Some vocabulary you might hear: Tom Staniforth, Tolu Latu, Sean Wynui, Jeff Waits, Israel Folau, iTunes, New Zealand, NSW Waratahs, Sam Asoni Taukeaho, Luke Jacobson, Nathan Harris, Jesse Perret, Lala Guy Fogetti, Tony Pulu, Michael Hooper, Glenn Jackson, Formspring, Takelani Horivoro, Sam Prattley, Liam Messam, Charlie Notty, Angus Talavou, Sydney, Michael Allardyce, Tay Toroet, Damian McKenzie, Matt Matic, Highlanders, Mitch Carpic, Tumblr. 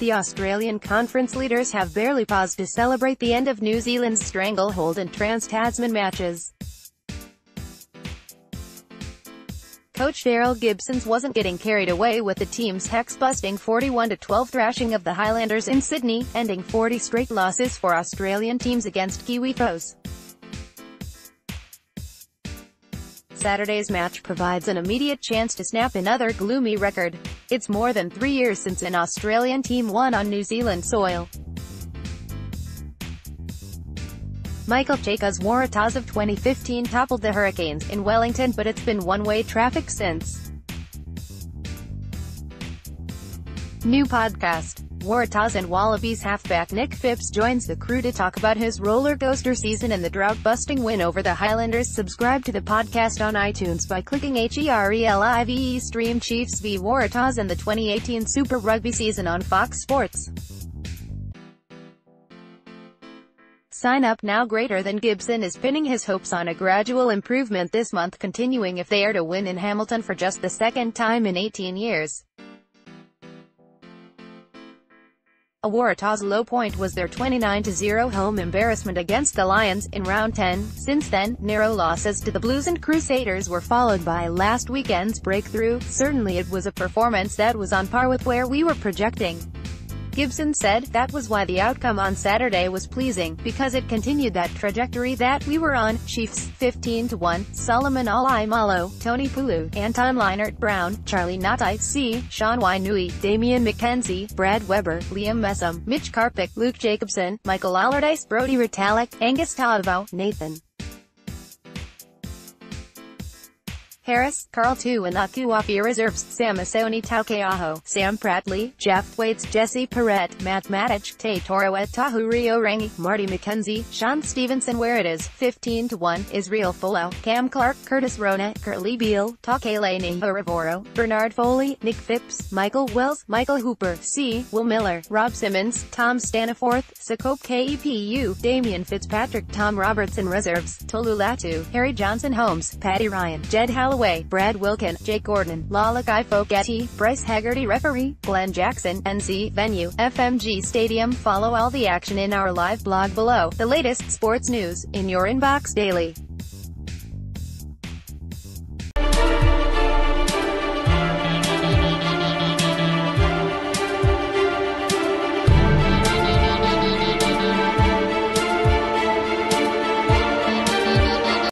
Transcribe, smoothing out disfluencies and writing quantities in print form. the Australian conference leaders have barely paused to celebrate the end of New Zealand's stranglehold in trans-Tasman matches. Coach Daryl Gibson's wasn't getting carried away with the team's hex-busting 41-12 thrashing of the Highlanders in Sydney, ending 40 straight losses for Australian teams against Kiwi foes. Saturday's match provides an immediate chance to snap another gloomy record. It's more than 3 years since an Australian team won on New Zealand soil. Michael Cheika's Waratahs of 2015 toppled the Hurricanes in Wellington, but it's been one-way traffic since. New podcast. Waratahs and Wallabies halfback Nick Phipps joins the crew to talk about his roller coaster season and the drought-busting win over the Highlanders. Subscribe to the podcast on iTunes by clicking HERELIVE. Stream Chiefs v Waratahs and the 2018 Super Rugby season on Fox Sports. Sign up now. Greater than Gibson is pinning his hopes on a gradual improvement this month, continuing if they are to win in Hamilton for just the second time in 18 years. A Waratahs low point was their 29-0 home embarrassment against the Lions in Round 10. Since then, narrow losses to the Blues and Crusaders were followed by last weekend's breakthrough. Certainly it was a performance that was on par with where we were projecting. Gibson said, "That was why the outcome on Saturday was pleasing, because it continued that trajectory that we were on." Chiefs, 15-1, Solomon Alaimalo, Tony Pulu, Anton Leinert, Brown, Charlie Notty, Sean Wynui, Damian McKenzie, Brad Weber, Liam Messam, Mitch Carpic, Luke Jacobson, Michael Allardyce, Brody Retallick, Angus Talavou, Nathan Harris, Carl Tuinaku off your reserves, Sam Asoni Taukeaho, Sam Prattley, Jeff Waits, Jesse Perret, Matt Matic, Tay Toroet, Tahu Rio Rangi, Marty McKenzie, Sean Stevenson where it is, 15-1, Israel Folau, Cam Clark, Curtis Rona, Curly Beal, Takelani Horivoro, Bernard Foley, Nick Phipps, Michael Wells, Michael Hooper, Will Miller, Rob Simmons, Tom Staniforth, Sakope Kepu, Damian Fitzpatrick, Tom Robertson reserves, Tolu Latu, Harry Johnson Holmes, Paddy Ryan, Jed Howell, Brad Wilkin, Jake Gordon, Lala Guy Fogetti, Bryce Haggerty referee, Glenn Jackson, NZ venue, FMG Stadium. Follow all the action in our live blog below, the latest sports news, in your inbox daily.